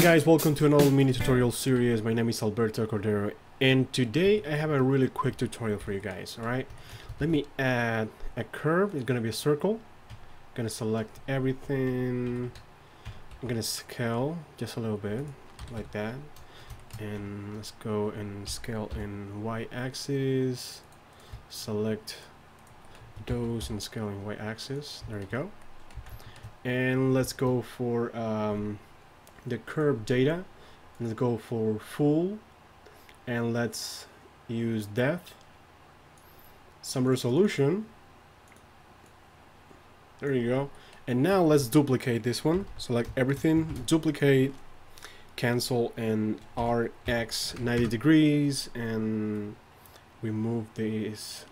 Hey guys, welcome to another mini tutorial series. My name is Alberto Cordero and today I have a really quick tutorial for you guys. Alright, let me add a curve. It's gonna be a circle. I'm gonna select everything. I'm gonna scale just a little bit like that, and let's go and scale in y-axis. Select those and scale in y-axis. There we go. And let's go for the curve data. Let's go for full and let's use depth, some resolution. There you go. And now let's duplicate this one. Select everything, duplicate, cancel, and RX 90 degrees, and we move this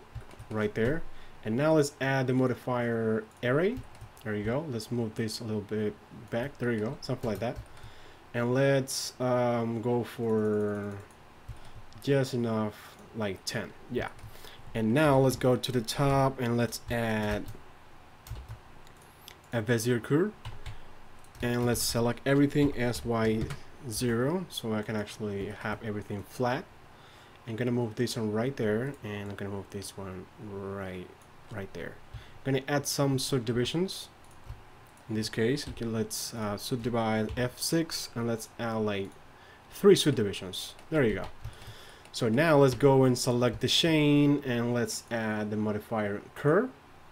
right there. And now let's add the modifier array. There you go. Let's move this a little bit back. There you go, something like that. And let's go for just enough, like 10. Yeah. And now let's go to the top and let's add a Bezier curve. And let's select everything as y0 so I can actually have everything flat. I'm gonna move this one right there, and I'm gonna move this one right there. I'm gonna add some subdivisions. In this case, okay, let's subdivide F6 and let's add like 3 subdivisions. There you go. So now let's go and select the chain and let's add the modifier curve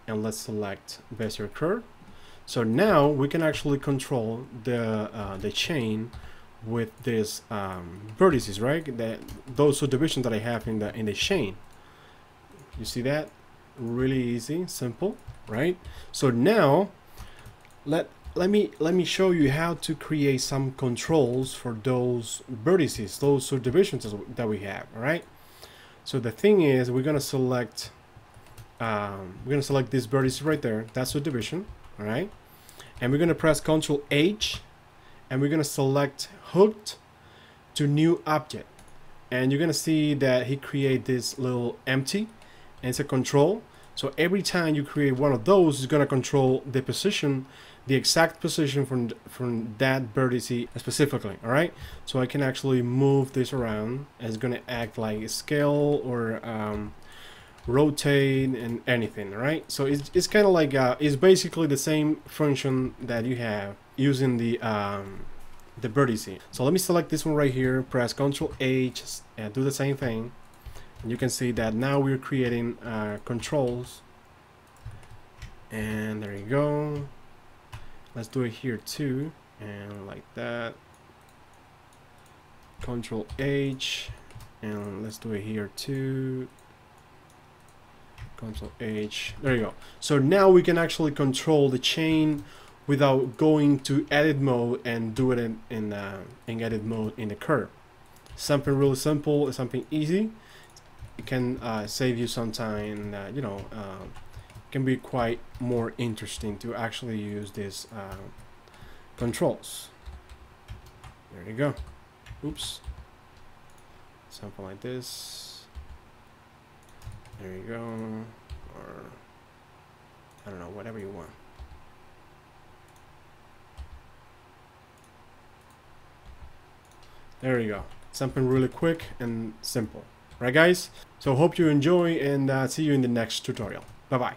and let's select Bezier curve. So now we can actually control the chain with these vertices, right? Those subdivisions that I have in the chain. You see that? Really easy, simple, right? So now let me show you how to create some controls for those vertices, those subdivisions that we have. All right, so the thing is, we're gonna select this vertice right there, that subdivision. All right, and we're gonna press Ctrl H and we're gonna select hooked to new object, and you're gonna see that he created this little empty, and it's a control. So every time you create one of those, it's gonna control the position, the exact position from that vertice specifically. All right, so I can actually move this around, and it's gonna act like scale or rotate and anything. All right, so it's kind of like it's basically the same function that you have using the vertice. So let me select this one right here, press Ctrl H, and do the same thing. And you can see that now we're creating controls, and there you go. Let's do it here too, and like that, Ctrl H, and let's do it here too, Ctrl H. There you go. So now we can actually control the chain without going to edit mode and do it in edit mode in the curve. Something really simple, something easy. It can save you some time. You know, can be quite more interesting to actually use these controls. There you go. Oops. Something like this. There you go. Or I don't know, whatever you want. There you go. Something really quick and simple. Right guys, so hope you enjoy, and see you in the next tutorial. Bye bye.